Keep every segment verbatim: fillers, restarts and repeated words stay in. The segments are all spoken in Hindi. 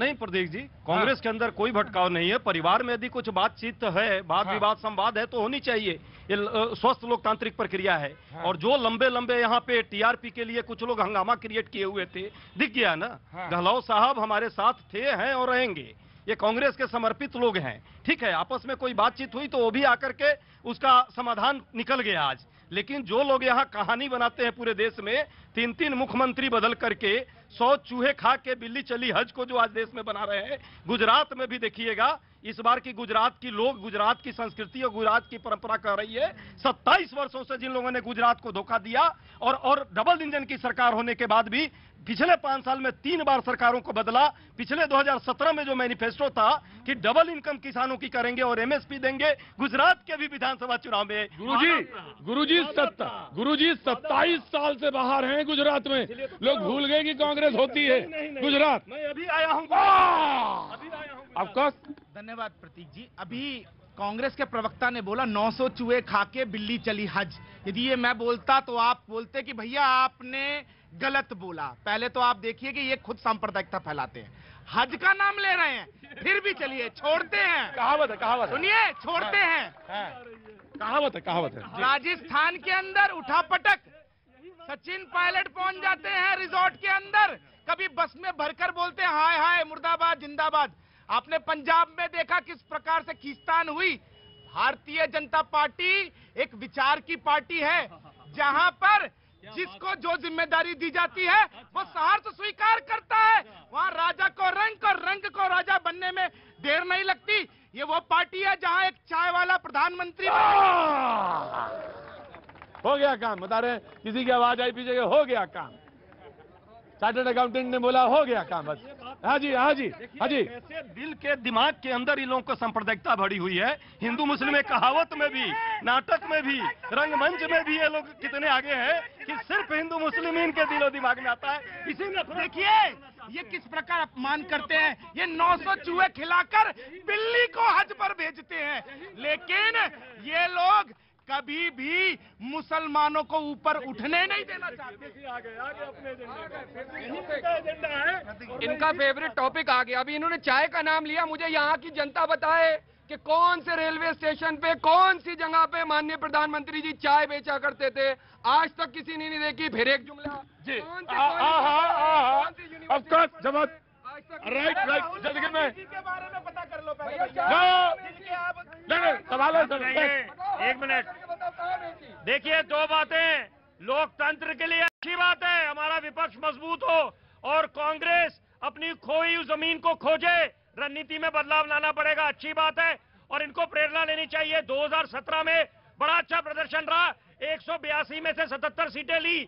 नहीं प्रदीप जी, कांग्रेस हाँ। के अंदर कोई भटकाव नहीं है। परिवार में यदि कुछ बातचीत है, बात हाँ। विवाद संवाद है तो होनी चाहिए, ये स्वस्थ लोकतांत्रिक प्रक्रिया है। हाँ। और जो लंबे लंबे यहाँ पे टीआरपी के लिए कुछ लोग हंगामा क्रिएट किए हुए थे, दिख गया ना। हाँ। गहलोत साहब हमारे साथ थे, हैं और रहेंगे। ये कांग्रेस के समर्पित लोग हैं, ठीक है। आपस में कोई बातचीत हुई तो वो भी आकर के उसका समाधान निकल गया आज। लेकिन जो लोग यहाँ कहानी बनाते हैं पूरे देश में, तीन तीन मुख्यमंत्री बदल करके, सौ चूहे खा के बिल्ली चली हज को जो आज देश में बना रहे हैं, गुजरात में भी देखिएगा। इस बार की गुजरात की लोग, गुजरात की संस्कृति और गुजरात की परंपरा कह रही है। सत्ताईस वर्षों से जिन लोगों ने गुजरात को धोखा दिया, और और डबल इंजन की सरकार होने के बाद भी पिछले पांच साल में तीन बार सरकारों को बदला। पिछले दो हज़ार सत्रह में जो मैनिफेस्टो था कि डबल इनकम किसानों की करेंगे और एमएसपी देंगे, गुजरात के भी विधानसभा चुनाव में। गुरुजी, गुरुजी सत्ता, गुरुजी सत्ताईस साल से बाहर हैं गुजरात में। लोग भूल गए कि कांग्रेस होती है गुजरात। मैं अभी आया हूँ, अभी आया हूँ। आपका धन्यवाद प्रतीक जी। अभी कांग्रेस के प्रवक्ता ने बोला नौ सौ चूहे खाके बिल्ली चली हज। यदि ये मैं बोलता तो आप बोलते कि भैया आपने गलत बोला। पहले तो आप देखिए कि ये खुद सांप्रदायिकता फैलाते हैं, हज का नाम ले रहे हैं, फिर भी चलिए छोड़ते हैं। कहावत है, कहावत सुनिए, छोड़ते हैं, कहावत है, कहावत है। राजस्थान के अंदर उठापटक सचिन पायलट पहुंच जाते हैं रिजॉर्ट के अंदर, कभी बस में भरकर बोलते हैं हाय हाय मुर्दाबाद जिंदाबाद। आपने पंजाब में देखा किस प्रकार से खींचतान हुई। भारतीय जनता पार्टी एक विचार की पार्टी है, जहां पर जिसको जो जिम्मेदारी दी जाती है वो सहार्थ स्वीकार करता है। वहां राजा को रंग और रंग को राजा बनने में देर नहीं लगती। ये वो पार्टी है जहां एक चाय वाला प्रधानमंत्री हो गया काम। बता रहे हैं किसी की आवाज आई पीछे, हो गया काम। चार्टर्ड अकाउंटेंट ने बोला हो गया काम बस। हाँ जी, हाँ जी, हाँ जी। कैसे दिल के दिमाग के अंदर इन लोगों को सांप्रदायिकता भरी हुई है। हिंदू मुस्लिम में, कहावत में भी, नाटक में भी, रंगमंच में भी ये लोग कितने आगे हैं कि सिर्फ हिंदू मुस्लिम ही इनके दिलो दिमाग में आता है। इसी में देखिए ये किस प्रकार अपमान करते हैं। ये नौ सौ चूहे खिलाकर बिल्ली को हज पर भेजते हैं, लेकिन ये लोग कभी भी मुसलमानों को ऊपर उठने नहीं देना चाहते। आगे, आगे अपने एजेंडा है। इनका फेवरेट टॉपिक आ गया। अभी इन्होंने चाय का नाम लिया। मुझे यहाँ की जनता बताए कि कौन से रेलवे स्टेशन पे, कौन सी जगह पे माननीय प्रधानमंत्री जी चाय बेचा करते थे, आज तक किसी ने नहीं देखी। फिर एक जुमला जी, अफकोर्स जमात, राइट राइट, जगह में बारे में पता कर लो पहले। सवाल है, एक मिनट। देखिए दो बातें, लोकतंत्र के लिए अच्छी बात है हमारा विपक्ष मजबूत हो और कांग्रेस अपनी खोई हुई जमीन को खोजे, रणनीति में बदलाव लाना पड़ेगा, अच्छी बात है और इनको प्रेरणा लेनी चाहिए। दो हज़ार सत्रह में बड़ा अच्छा प्रदर्शन रहा, एक सौ बयासी में से सतहत्तर सीटें ली,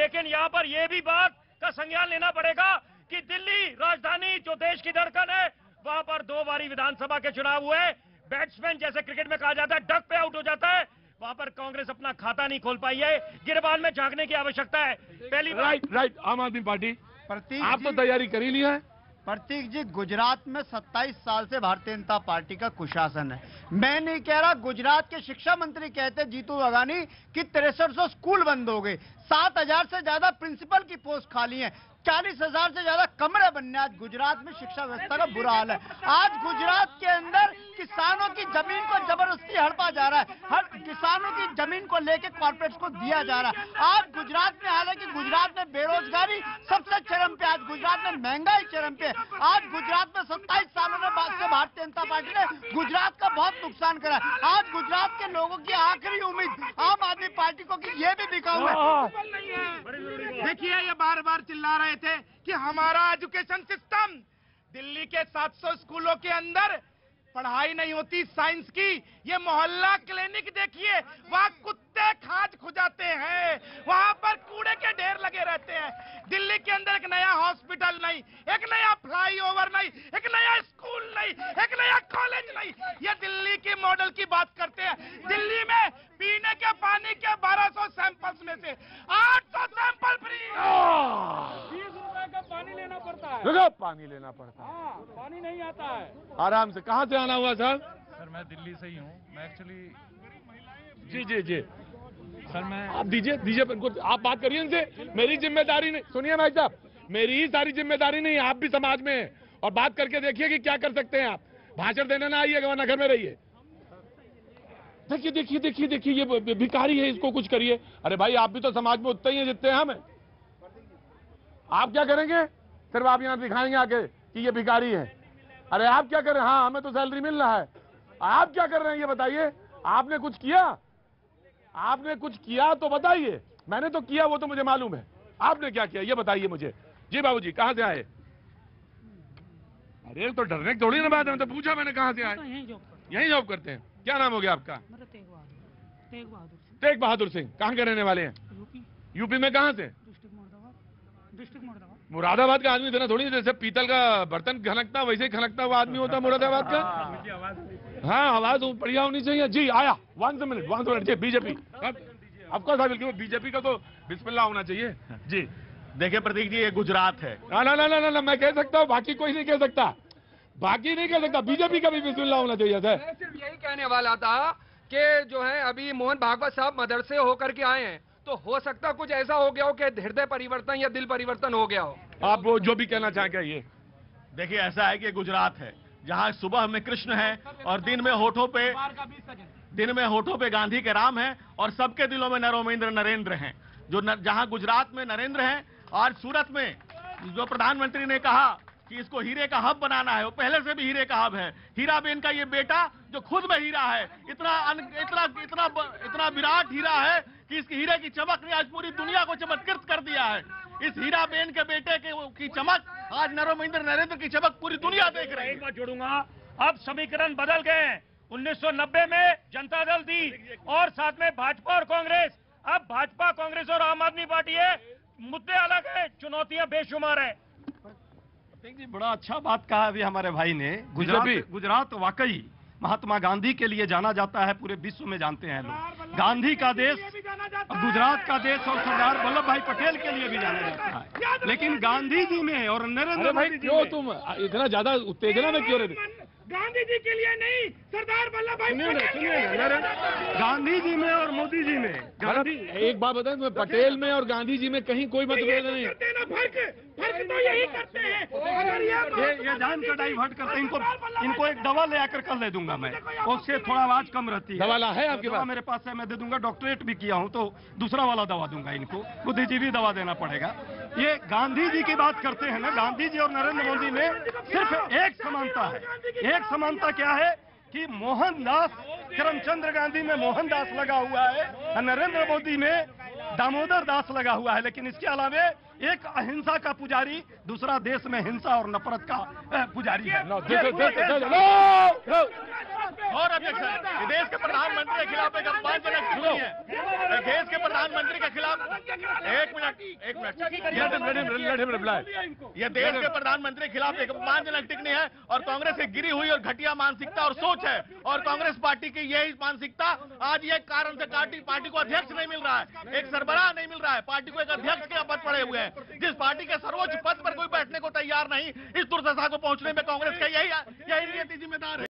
लेकिन यहाँ पर यह भी बात का संज्ञान लेना पड़ेगा कि दिल्ली राजधानी जो देश की धड़कन है, वहां पर दो बारी विधानसभा के चुनाव हुए। बैट्समैन जैसे क्रिकेट में कहा जाता है डक पे आउट हो जाता है, वहां पर कांग्रेस अपना खाता नहीं खोल पाई है। गिरबान में झांकने की आवश्यकता है। पहली राइट राइट आम आदमी पार्टी। प्रतीक, आप तो तैयारी कर ही ली है। प्रतीक जी, गुजरात में सत्ताईस साल से भारतीय जनता पार्टी का कुशासन है। मैं नहीं कह रहा, गुजरात के शिक्षा मंत्री कहते जीतू वघानी कि तिरसठ सौ स्कूल बंद हो गए, सात हजार से ज्यादा प्रिंसिपल की पोस्ट खाली है, चालीस हजार से ज्यादा कमरे बनने। आज गुजरात में शिक्षा व्यवस्था का बुरा हाल है। आज गुजरात के अंदर किसानों की जमीन को जबरदस्ती हड़पा जा रहा है, हर किसानों की जमीन को लेके कॉर्पोरेट्स को दिया जा रहा है। आज गुजरात में, हालांकि गुजरात में बेरोजगारी सबसे चरम पे, आज गुजरात में महंगाई चरम पे, आज गुजरात में सत्ताईस सालों में बाद से भारतीय जनता पार्टी ने गुजरात का बहुत नुकसान करा है। आज गुजरात के लोगों की आखिरी उम्मीद आम आदमी पार्टी को कि ये भी बिकाऊ है। देखिए ये बार बार चिल्ला रहे थे कि हमारा एजुकेशन सिस्टम, दिल्ली के सात सौ स्कूलों के अंदर पढ़ाई नहीं होती साइंस की। ये मोहल्ला क्लिनिक देखिए, वहाँ कुत्ते खाज खुजाते हैं, वहाँ पर कूड़े के ढेर लगे रहते हैं। दिल्ली के अंदर एक नया हॉस्पिटल नहीं, एक नया फ्लाईओवर नहीं, एक नया स्कूल नहीं, एक नया कॉलेज नहीं। ये दिल्ली की मॉडल की बात करते हैं। दिल्ली में पीने के पानी के बारह सौ सैंपल्स में से आठ सौ सैंपल फ्री, बीस रुपए का पानी लेना पड़ता है, पानी लेना पड़ता है, पानी नहीं आता है। आराम से कहाँ से आना हुआ साहब? सर मैं दिल्ली से ही हूँ, मैं एक्चुअली जी जी जी सर मैं आप दीजिए दीजिए आप बात करिए इनसे। मेरी जिम्मेदारी नहीं, सुनिए भाई साहब, मेरी ही सारी जिम्मेदारी नहीं, आप भी समाज में हैं और बात करके देखिए कि क्या कर सकते हैं आप। भाषण देने ना आइएगा, वरना घर में रहिए। देखिए देखिए देखिए देखिए ये भिखारी है, इसको कुछ करिए। अरे भाई, आप भी तो समाज में उतने ही हैं जितने हम हैं। आप क्या करेंगे? सिर्फ आप यहाँ दिखाएंगे आके कि ये भिखारी है। अरे आप क्या कर रहे हैं? हाँ, हमें तो सैलरी मिल रहा है। आप क्या कर रहे हैं ये बताइए। आपने कुछ किया? आपने कुछ किया तो बताइए। मैंने तो किया, वो तो मुझे मालूम है। आपने क्या किया ये बताइए मुझे। जी बाबूजी, कहाँ से आए? अरे तो डरने की थोड़ी ना बात है, तो पूछा मैंने कहाँ से आए। तो यहीं जॉब करते हैं। क्या नाम हो गया आपका? तेग बहादुर सिंह। कहाँ के रहने वाले हैं? यूपी। यूपी में कहाँ से? मुरादाबाद का आदमी था ना, थोड़ी जैसे पीतल का बर्तन खनकता वैसे ही खनकता हुआ आदमी होता मुरादाबाद का। हाँ, आवाज बढ़िया होनी चाहिए। जी आया। वन मिनट वन मिनट जी, बीजेपी अफकोर्स, बिल्कुल बीजेपी का तो बिस्मिल्लाह होना चाहिए। जी देखिए प्रतीक जी, ये गुजरात है। ना ना ना ना ना मैं कह सकता हूँ, बाकी कोई नहीं कह सकता, बाकी नहीं कह सकता। बीजेपी का भी बिस्मिल्लाह होना चाहिए सर। मैं सिर्फ यही कहने वाला था कि जो है अभी मोहन भागवत साहब मदरसे होकर के आए हैं, तो हो सकता कुछ ऐसा हो गया हो कि हृदय परिवर्तन या दिल परिवर्तन हो गया हो। आप वो जो भी कहना चाहें क्या ये? देखिए ऐसा है कि गुजरात है जहाँ सुबह में कृष्ण है और दिन में होठों पे दिन में होठों पे गांधी के राम हैं और सबके दिलों में नरोमेंद्र नरेंद्र हैं। जो जहाँ गुजरात में नरेंद्र हैं और सूरत में जो प्रधानमंत्री ने कहा कि इसको हीरे का हब बनाना है, वो पहले से भी हीरे का हब है। हीराबेन का ये बेटा जो खुद में हीरा है, इतना अन, इतना इतना इतना विराट हीरा है कि इसके हीरे की चमक ने आज पूरी दुनिया को चमत्कृत कर दिया है। इस हीराबेन के बेटे के की चमक आज नरोमेंद्र नरेंद्र की चमक पूरी दुनिया देख रही है। एक बात जोड़ूंगा, अब समीकरण बदल गए हैं। उन्नीस सौ नब्बे में जनता दल दी और साथ में भाजपा और कांग्रेस। अब भाजपा, कांग्रेस और आम आदमी पार्टी है। मुद्दे अलग है, चुनौतियां बेशुमार है। जी बड़ा अच्छा बात कहा अभी हमारे भाई ने। गुजरात गुजरात वाकई महात्मा गांधी के लिए जाना जाता है, पूरे विश्व में जानते हैं लोग। गांधी का देश, गुजरात का देश और सरदार वल्लभ भाई पटेल के लिए भी जाना जाता है। लेकिन गांधी जी में और नरेंद्र भाई क्यों तुम इतना ज्यादा उत्तेजना में क्यों रहे? गांधी जी के लिए नहीं, सरदार वल्लभ भाई पटेल। गांधी जी में और मोदी जी में गांधी, एक बात बताएं तुम्हें, पटेल में और गांधी जी में कहीं कोई मतभेद नहीं। फर्क फर्क तो यही करते हैं। ये ये जान कटाई हट करते हैं। इनको इनको एक दवा ले आकर कर ले दूंगा मैं, उससे थोड़ा आवाज कम रहती है। दवा है आपके पास? मेरे पास है, मैं दे दूंगा। डॉक्टरेट भी किया हूँ, तो दूसरा वाला दवा दूंगा इनको, बुद्धिजीवी दवा देना पड़ेगा। ये गांधी जी की बात करते हैं ना, गांधी जी और नरेंद्र मोदी में सिर्फ एक समानता है। एक समानता क्या है कि मोहनदास करमचंद गांधी में मोहनदास लगा हुआ है, नरेंद्र मोदी में दामोदर दास लगा हुआ है। लेकिन इसके अलावा एक अहिंसा का पुजारी, दूसरा देश में हिंसा और नफरत का पुजारी है। और अध्यक्ष, देश के प्रधानमंत्री के खिलाफ एक अपमानजनक शुरू है। देश के प्रधानमंत्री के खिलाफ एक मिनट एक मिनट यह देश के प्रधानमंत्री के खिलाफ एक अपमानजनक टिप्पणी है और कांग्रेस की गिरी हुई और घटिया मानसिकता और सोच है। और कांग्रेस पार्टी की यही मानसिकता आज ये कारण से पार्टी को अध्यक्ष नहीं मिल रहा है, एक सरबराह नहीं मिल रहा है, पार्टी को एक अध्यक्ष के पद पड़े हुए हैं। जिस पार्टी के सर्वोच्च पद पर कोई बैठने को तैयार नहीं, इस दुर्दशा को पहुंचने में कांग्रेस का यही यही जिम्मेदार है।